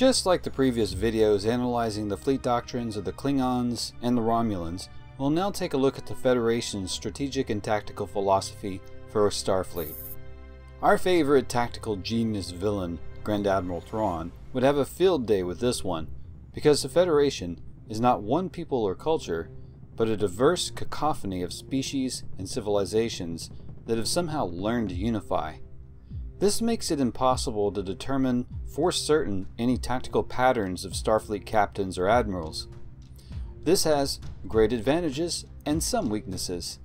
Just like the previous videos analyzing the fleet doctrines of the Klingons and the Romulans, we'll now take a look at the Federation's strategic and tactical philosophy for Starfleet. Our favorite tactical genius villain, Grand Admiral Thrawn, would have a field day with this one, because the Federation is not one people or culture, but a diverse cacophony of species and civilizations that have somehow learned to unify. This makes it impossible to determine for certain any tactical patterns of Starfleet captains or admirals. This has great advantages and some weaknesses.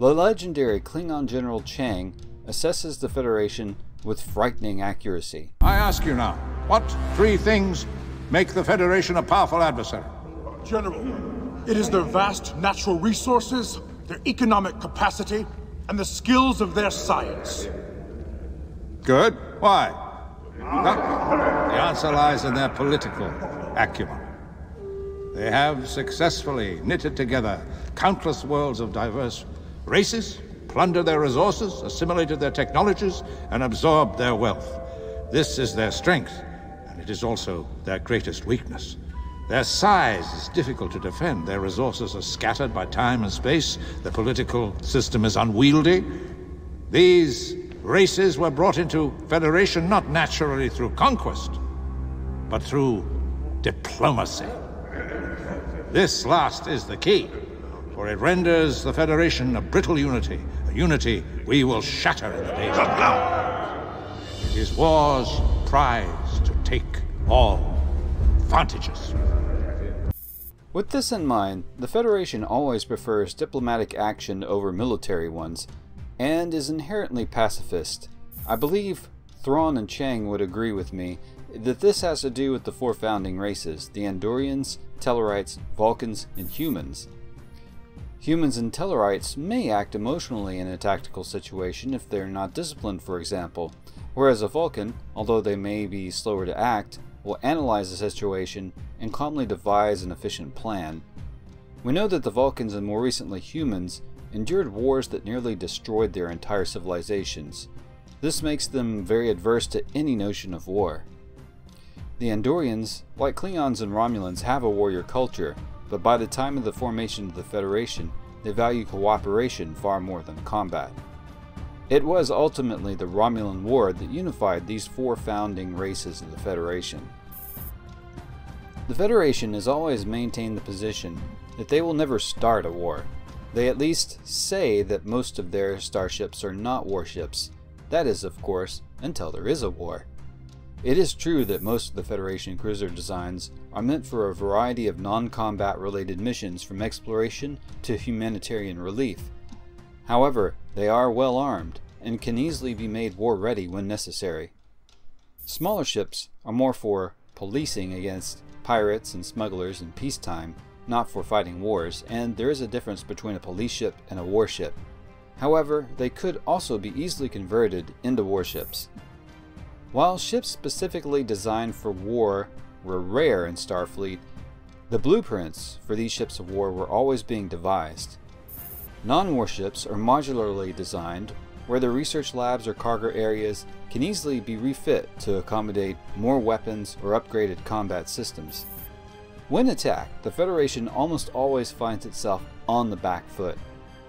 The legendary Klingon General Chang assesses the Federation with frightening accuracy. I ask you now, what three things make the Federation a powerful adversary? General, it is their vast natural resources, their economic capacity, and the skills of their science. Good. Why? No. The answer lies in their political acumen. They have successfully knitted together countless worlds of diverse races, plundered their resources, assimilated their technologies, and absorbed their wealth. This is their strength, and it is also their greatest weakness. Their size is difficult to defend. Their resources are scattered by time and space. The political system is unwieldy. These races were brought into Federation not naturally through conquest, but through diplomacy. This last is the key, for it renders the Federation a brittle unity, a unity we will shatter in the days to come. It is war's prize to take all advantages. With this in mind, the Federation always prefers diplomatic action over military ones, and is inherently pacifist. I believe Thrawn and Chang would agree with me that this has to do with the four founding races, the Andurians, Tellarites, Vulcans, and humans. Humans and Tellarites may act emotionally in a tactical situation if they're not disciplined, for example, whereas a Vulcan, although they may be slower to act, will analyze the situation and calmly devise an efficient plan. We know that the Vulcans, and more recently humans, endured wars that nearly destroyed their entire civilizations. This makes them very adverse to any notion of war. The Andorians, like Klingons and Romulans, have a warrior culture, but by the time of the formation of the Federation, they value cooperation far more than combat. It was ultimately the Romulan War that unified these four founding races of the Federation. The Federation has always maintained the position that they will never start a war. They at least say that most of their starships are not warships. That is, of course, until there is a war. It is true that most of the Federation cruiser designs are meant for a variety of non-combat related missions, from exploration to humanitarian relief. However, they are well armed and can easily be made war ready when necessary. Smaller ships are more for policing against pirates and smugglers in peacetime, not for fighting wars, and there is a difference between a police ship and a warship. However, they could also be easily converted into warships. While ships specifically designed for war were rare in Starfleet, the blueprints for these ships of war were always being devised. Non-warships are modularly designed, where the research labs or cargo areas can easily be refit to accommodate more weapons or upgraded combat systems. When attacked, the Federation almost always finds itself on the back foot,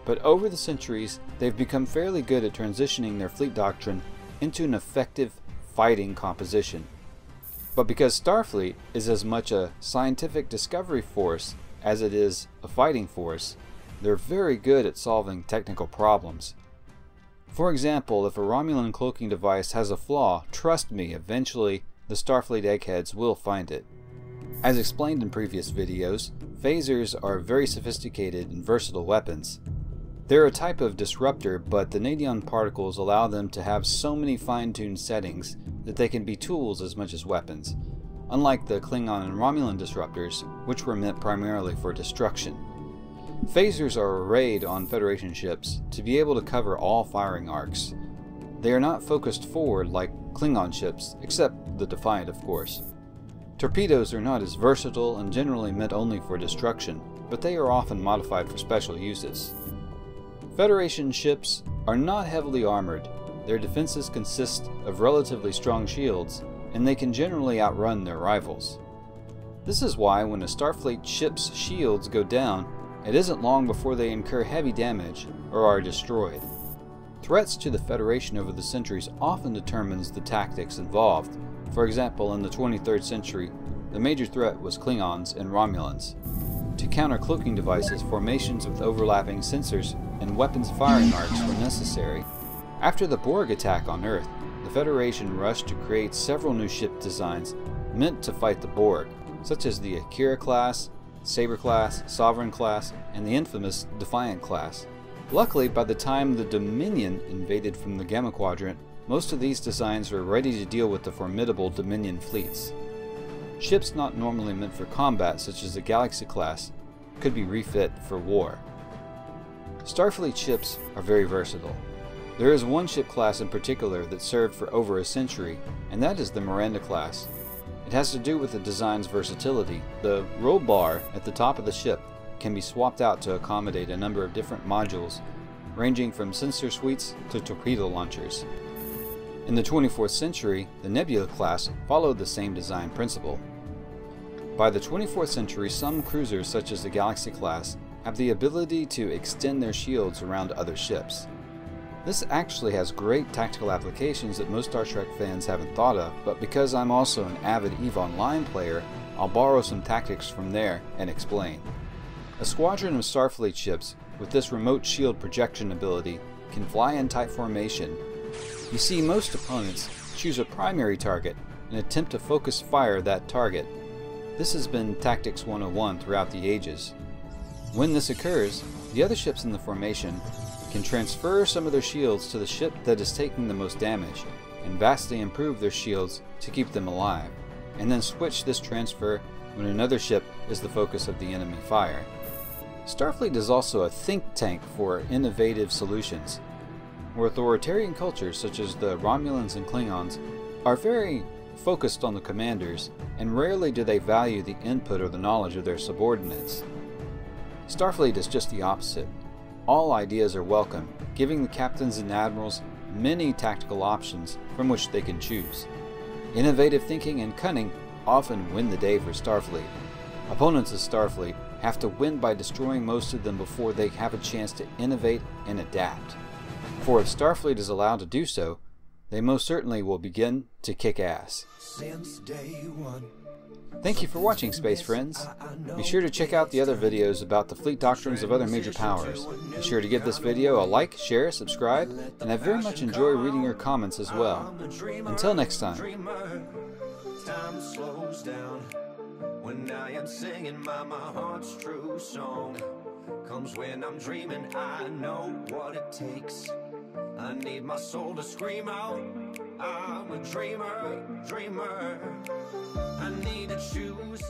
but over the centuries they've become fairly good at transitioning their fleet doctrine into an effective fighting composition. But because Starfleet is as much a scientific discovery force as it is a fighting force, they're very good at solving technical problems. For example, if a Romulan cloaking device has a flaw, trust me, eventually the Starfleet eggheads will find it. As explained in previous videos, phasers are very sophisticated and versatile weapons. They're a type of disruptor, but the Nadion particles allow them to have so many fine-tuned settings that they can be tools as much as weapons, unlike the Klingon and Romulan disruptors, which were meant primarily for destruction. Phasers are arrayed on Federation ships to be able to cover all firing arcs. They are not focused forward like Klingon ships, except the Defiant, of course. Torpedoes are not as versatile and generally meant only for destruction, but they are often modified for special uses. Federation ships are not heavily armored. Their defenses consist of relatively strong shields and they can generally outrun their rivals. This is why when a Starfleet ship's shields go down, it isn't long before they incur heavy damage or are destroyed. Threats to the Federation over the centuries often determines the tactics involved. For example, in the 23rd century, the major threat was Klingons and Romulans. To counter cloaking devices, formations with overlapping sensors and weapons firing arcs were necessary. After the Borg attack on Earth, the Federation rushed to create several new ship designs meant to fight the Borg, such as the Akira-class, Saber-class, Sovereign-class, and the infamous Defiant-class. Luckily, by the time the Dominion invaded from the Gamma Quadrant, most of these designs were ready to deal with the formidable Dominion fleets. Ships not normally meant for combat, such as the Galaxy class, could be refit for war. Starfleet ships are very versatile. There is one ship class in particular that served for over a century, and that is the Miranda class. It has to do with the design's versatility. The roll bar at the top of the ship can be swapped out to accommodate a number of different modules, ranging from sensor suites to torpedo launchers. In the 24th century, the Nebula class followed the same design principle. By the 24th century, some cruisers such as the Galaxy class have the ability to extend their shields around other ships. This actually has great tactical applications that most Star Trek fans haven't thought of, but because I'm also an avid EVE Online player, I'll borrow some tactics from there and explain. A squadron of Starfleet ships with this remote shield projection ability can fly in tight formation. You see, most opponents choose a primary target and attempt to focus fire that target. This has been Tactics 101 throughout the ages. When this occurs, the other ships in the formation can transfer some of their shields to the ship that is taking the most damage and vastly improve their shields to keep them alive, and then switch this transfer when another ship is the focus of the enemy fire. Starfleet is also a think tank for innovative solutions. Where authoritarian cultures such as the Romulans and Klingons are very focused on the commanders, and rarely do they value the input or the knowledge of their subordinates. Starfleet is just the opposite. All ideas are welcome, giving the captains and admirals many tactical options from which they can choose. Innovative thinking and cunning often win the day for Starfleet. Opponents of Starfleet have to win by destroying most of them before they have a chance to innovate and adapt. For if Starfleet is allowed to do so, they most certainly will begin to kick ass. Since day one. Thank you for watching, Space Friends. Be sure to check out the other videos about the fleet doctrines of other major powers. Be sure to give this video a like, share, subscribe, and I very much enjoy reading your comments as well. Until next time. Time slows down when I am singing my heart's true song. Comes when I'm dreaming, I know what it takes. I need my soul to scream out. I'm a dreamer, dreamer. I need to choose.